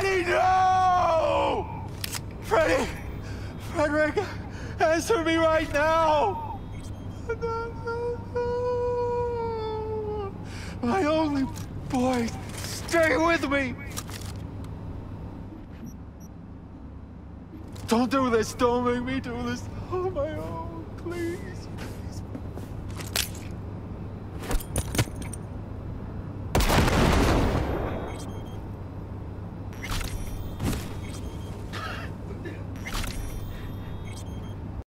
Freddie, no! Freddie! Frederick, answer me right now! No. My only boy, stay with me! Don't do this! Don't make me do this on my own, please!